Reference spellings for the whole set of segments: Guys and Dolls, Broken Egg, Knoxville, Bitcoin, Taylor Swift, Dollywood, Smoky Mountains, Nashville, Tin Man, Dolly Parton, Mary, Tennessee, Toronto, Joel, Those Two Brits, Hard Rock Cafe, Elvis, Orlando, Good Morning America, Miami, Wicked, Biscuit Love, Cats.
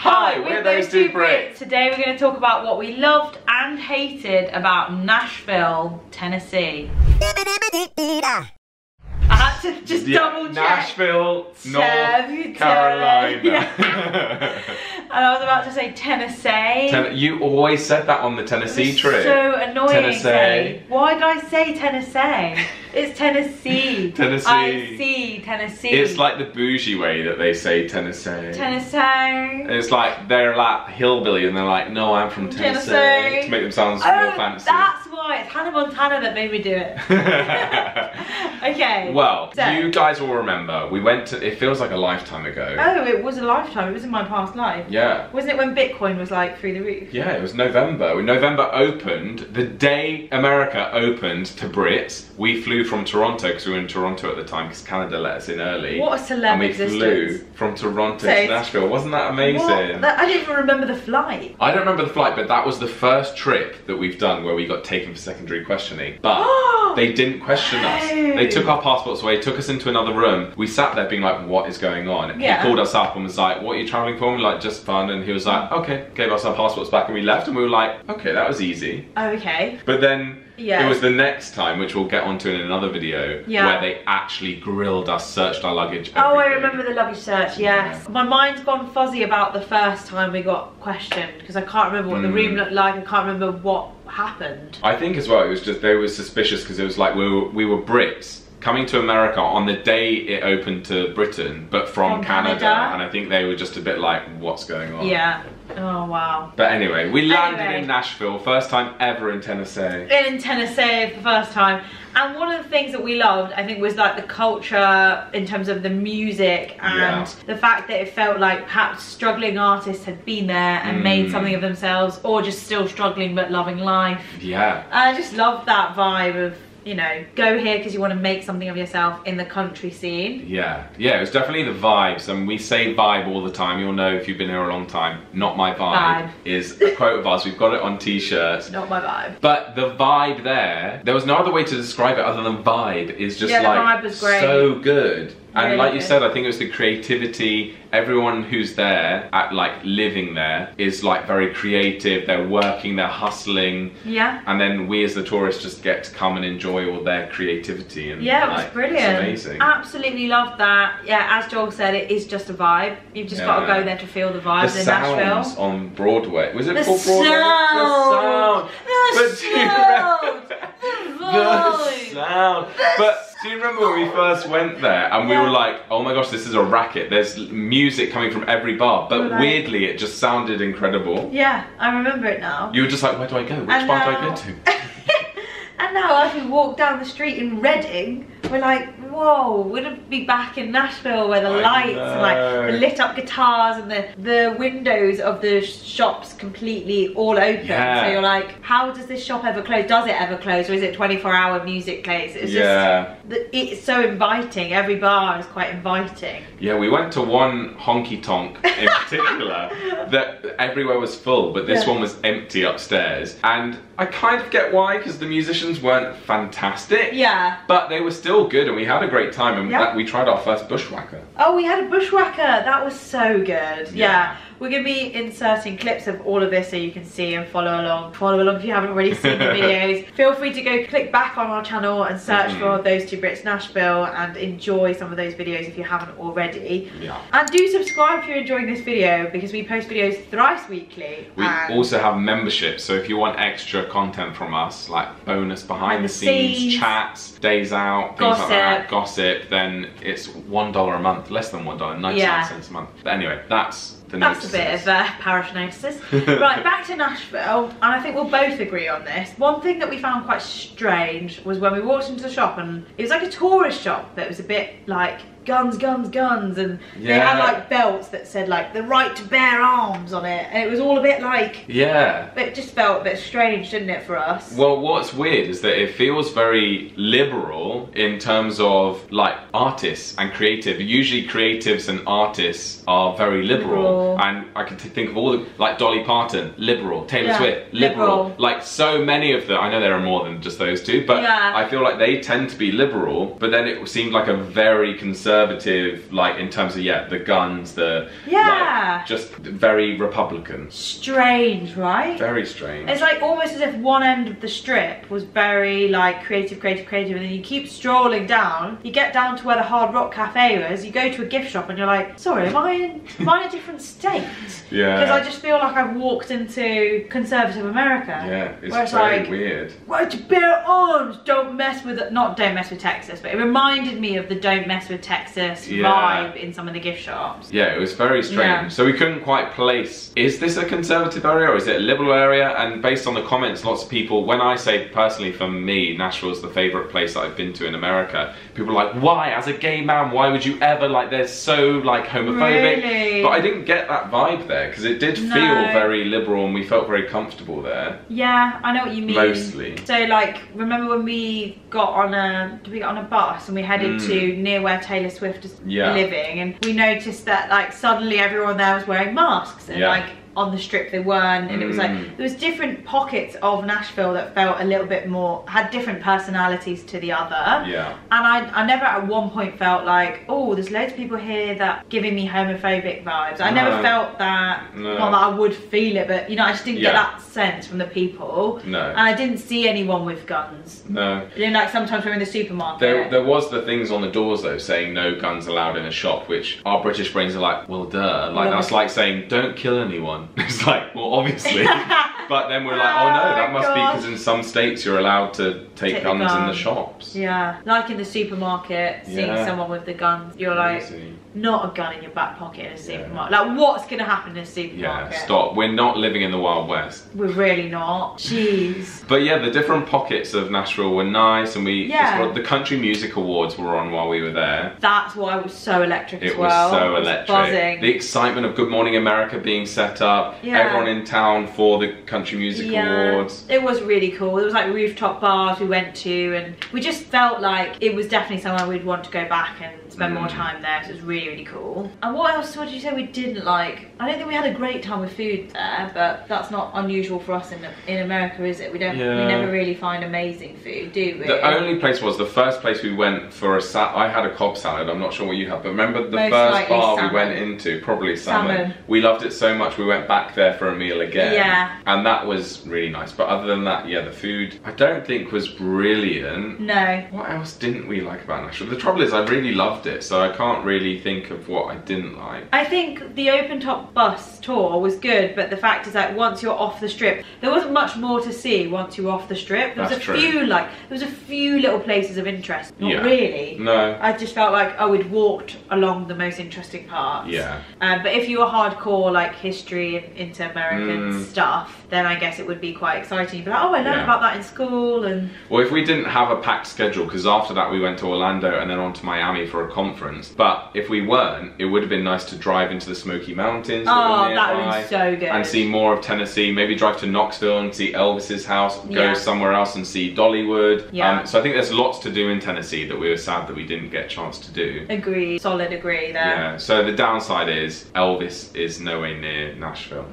Hi, we're Those Two Brits. Today we're going to talk about what we loved and hated about Nashville, Tennessee. I had to just double check. Nashville, North Carolina. Yeah. And I was about to say Tennessee. You always said that on the Tennessee trip. So annoying. Tennessee. Why did I say Tennessee? It's Tennessee. Tennessee. I see Tennessee. It's like the bougie way that they say Tennessee. Tennessee. It's like they're like hillbilly and they're like, no, I'm from Tennessee. Tennessee. To make them sound more fancy. That's why. It's Hannah Montana that made me do it. Okay. Well, so you guys will remember. We went to, it feels like a lifetime ago. Oh, it was a lifetime. It was in my past life. Yeah. Wasn't it when Bitcoin was like through the roof? Yeah, it was November. When November opened, the day America opened to Brits, we flew from Toronto, because we were in Toronto at the time because Canada let us in early. What a celebrity. And we flew from Toronto to Nashville. Wasn't that amazing? What? I don't even remember the flight. I don't remember the flight, but that was the first trip that we've done where we got taken for secondary questioning. But they didn't question us. They took our passports away, took us into another room. We sat there being like, what is going on? Yeah. He called us up and was like, what are you traveling for? And we were like, just fun. And he was like, okay. Gave us our passports back and we left. And we were like, okay, that was easy. Okay. But then it was the next time, which we'll get onto in another video, where they actually grilled us, searched our luggage. Everything. Oh, I remember the luggage search, yes. Yeah. My mind's gone fuzzy about the first time we got questioned, because I can't remember what the room looked like, I can't remember what happened. I think as well, it was just, they were suspicious, because it was like, we were Brits coming to America on the day it opened to Britain, but from Canada. And I think they were just a bit like, what's going on? Yeah. Oh wow. But anyway, we landed in Nashville, first time ever in Tennessee. In Tennessee for the first time. And one of the things that we loved, I think, was like the culture in terms of the music and the fact that it felt like perhaps struggling artists had been there and made something of themselves, or just still struggling but loving life. Yeah. I just loved that vibe of, you know, go here because you want to make something of yourself in the country scene. Yeah, yeah, it was definitely the vibes, and we say vibe all the time. You'll know if you've been here a long time. Not my vibe is a quote of ours. We've got it on t-shirts. Not my vibe. But the vibe there was no other way to describe it other than vibe. It's just like, the vibe was great. So good. And really like you said, I think it was the creativity. Everyone who's there, living there, is like very creative. They're working, they're hustling. Yeah. And then we as the tourists just get to come and enjoy all their creativity. And yeah, it was brilliant. It's amazing. Absolutely loved that. Yeah, as Joel said, it is just a vibe. You've just got to go there to feel the vibes in Nashville. The on Broadway. Was it called Broadway? The sound. Do you remember when we first went there and we were like, oh my gosh, this is a racket. There's music coming from every bar, but weirdly it just sounded incredible. Yeah, I remember it now. You were just like, where do I go? Which bar do I go to? And now as we walk down the street in Reading, we're like, whoa, we're gonna be back in Nashville where the lights and like the lit up guitars and the windows of the shops completely all open. Yeah. So you're like, how does this shop ever close? Does it ever close? Or is it 24-hour music place? It's just, it's so inviting. Every bar is quite inviting. Yeah, we went to one honky tonk in particular that everywhere was full, but this one was empty upstairs. And I kind of get why, because the musicians weren't fantastic. Yeah. But they were still good and we had a great time, and we tried our first bushwhacker. Oh, we had a bushwhacker. That was so good. Yeah. We're going to be inserting clips of all of this so you can see and follow along. Follow along if you haven't already seen the videos. Feel free to go click back on our channel and search for Those Two Brits Nashville and enjoy some of those videos if you haven't already. Yeah. And do subscribe if you're enjoying this video, because we post videos thrice weekly. We also have memberships, so if you want extra content from us, like bonus behind the scenes, chats, days out, things like that, gossip, then it's $1 a month, less than $1, 99 cents a month. But anyway, that's a bit of parish notices. Right, back to Nashville, and I think we'll both agree on this. One thing that we found quite strange was when we walked into the shop, and it was like a tourist shop that was a bit like guns, guns, guns, and they had like belts that said like the right to bear arms on it, and it was all a bit like, it just felt a bit strange, didn't it, for us? Well, what's weird is that it feels very liberal in terms of like artists and creative. Usually creatives and artists are very liberal. And I can think of all the, like Dolly Parton, liberal, Taylor Swift, liberal, like so many of them. I know there are more than just those two, but I feel like they tend to be liberal, but then it seemed like a very conservative conservative, like in terms of the guns, the like, just very Republican. Strange, right? Very strange. It's like almost as if one end of the strip was very like creative, creative, creative, and then you keep strolling down. You get down to where the Hard Rock Cafe was. You go to a gift shop, and you're like, sorry, am I in a different state? Yeah. Because I just feel like I've walked into conservative America. Yeah, it's very like, weird. Well, bear arms, don't mess with it. Not don't mess with Texas, but it reminded me of the don't mess with Texas vibe in some of the gift shops. Yeah, it was very strange. Yeah. So we couldn't quite place, is this a conservative area or is it a liberal area? And based on the comments, lots of people, when I say personally for me, Nashville is the favorite place that I've been to in America. People are like, why? As a gay man, why would you ever, like, they're so like homophobic. Really? But I didn't get that vibe there because it did feel very liberal and we felt very comfortable there. Yeah, I know what you mean. Mostly. So like, remember when we got on a, did we get on a bus and we headed to near where Taylor Swift is living, and we noticed that like suddenly everyone there was wearing masks, and like on the strip they weren't, and it was like there was different pockets of Nashville that felt a little bit more, had different personalities to the other. Yeah. And I never at one point felt like, oh, there's loads of people here that giving me homophobic vibes. I never felt that. Not that I would feel it, but you know, I just didn't get that sense from the people. No. And I didn't see anyone with guns. No. You know, like sometimes we're in the supermarket. There was the things on the doors though saying no guns allowed in a shop, which our British brains are like, well duh, like that's like saying don't kill anyone. It's like, well, obviously. But then we're like, oh no, that must be because in some states you're allowed to take guns in the shops. Yeah, like in the supermarket, seeing someone with the guns, you're like, not a gun in your back pocket in a supermarket. Like, what's going to happen in a supermarket? Yeah, stop. We're not living in the Wild West. We're really not. Jeez. But yeah, the different pockets of Nashville were nice, and we the Country Music Awards were on while we were there. That's why it was so electric as well. It was so electric. Buzzing. The excitement of Good Morning America being set up, everyone in town for the Country Music Awards. It was really cool. There was like rooftop bars we went to, and we just felt like it was definitely somewhere we'd want to go back and spend more time there. So it was really, really cool. And what else would you say we didn't like? I don't think we had a great time with food there, but that's not unusual for us in America, is it? We don't. We never really find amazing food, do we? The only place was the first place we went for a salad. I had a cob salad. I'm not sure what you had, but remember the first bar we went into, probably salmon. We loved it so much we went back there for a meal again. Yeah. And that was really nice. But other than that, yeah, the food I don't think was brilliant. No. What else didn't we like about Nashville? The trouble is I really loved it, so I can't really think of what I didn't like. I think the open top bus tour was good, but the fact is that once you're off the strip, there wasn't much more to see once you were off the strip. There was few like, there was a few little places of interest. Not really. No. I just felt like, oh, we'd walked along the most interesting parts. Yeah. But if you were hardcore like history and inter-American stuff, then I guess it would be quite exciting. You'd be like, oh, I learned about that in school. And well, if we didn't have a packed schedule, because after that we went to Orlando and then on to Miami for a conference, but if we weren't, it would have been nice to drive into the Smoky Mountains that would have been so good, and see more of Tennessee, maybe drive to Knoxville and see Elvis's house, go somewhere else and see Dollywood. So I think there's lots to do in Tennessee that we were sad that we didn't get a chance to do. Agree, solid agree there. Yeah, so the downside is Elvis is nowhere near Nashville.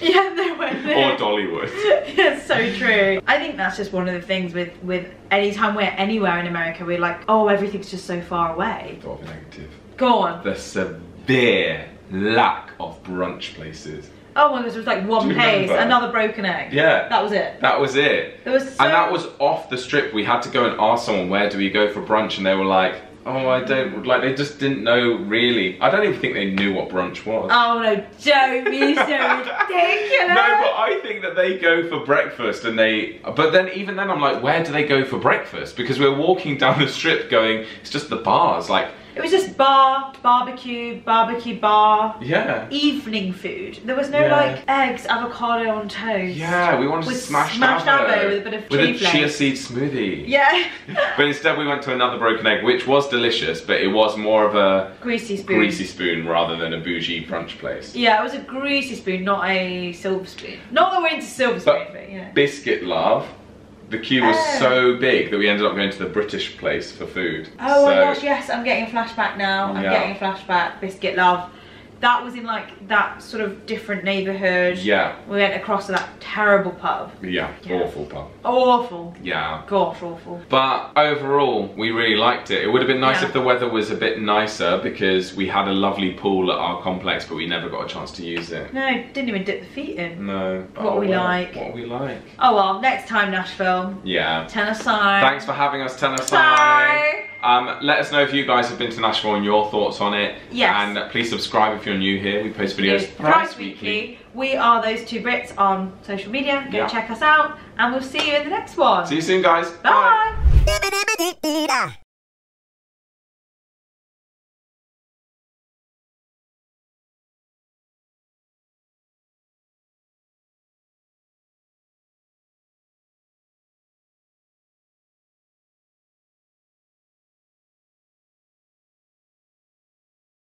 Yeah, nowhere near. Or Dollywood. It's so true. I think that's just one of the things with anytime we're anywhere in America, we're like, oh, everything's just so far away. Thought of a negative. Go on. The severe lack of brunch places. Oh my gosh, there was like one place, another Broken Egg. Yeah. That was it. That was it. There was so... And that was off the strip. We had to go and ask someone, where do we go for brunch? And they were like, oh, I don't, like, they just didn't know really. I don't even think they knew what brunch was. Oh no, don't be so ridiculous. No, but I think that they go for breakfast and they, but then even then I'm like, where do they go for breakfast? Because we're walking down the strip going, it's just the bars, like. It was just bar, barbecue, barbecue bar. Yeah. Evening food. There was no like eggs, avocado on toast. Yeah, we wanted smashed avocado with a bit of chia seed smoothie. Yeah. But instead we went to another Broken Egg, which was delicious, but it was more of a greasy spoon rather than a bougie brunch place. Yeah, it was a greasy spoon, not a silver spoon. Not that we're into silver spoon, but yeah. Biscuit Love. The queue was so big that we ended up going to the British place for food. Oh my gosh, yes, I'm getting a flashback now. I'm getting a flashback. Biscuit Love. That was in like that sort of different neighborhood. Yeah. We went across to that terrible pub. Yeah, yeah. Awful pub. Awful. Yeah. Gosh, awful. But overall, we really liked it. It would have been nice if the weather was a bit nicer, because we had a lovely pool at our complex, but we never got a chance to use it. No, didn't even dip the feet in. No. What we like. Oh well, next time, Nashville. Yeah. Tennessee. Thanks for having us, Tennessee. Bye. Let us know if you guys have been to Nashville and your thoughts on it. Yes. And please subscribe if you're new here. We post videos thrice weekly. We are Those Two Brits on social media. Go check us out, and we'll see you in the next one. See you soon, guys. Bye. Bye.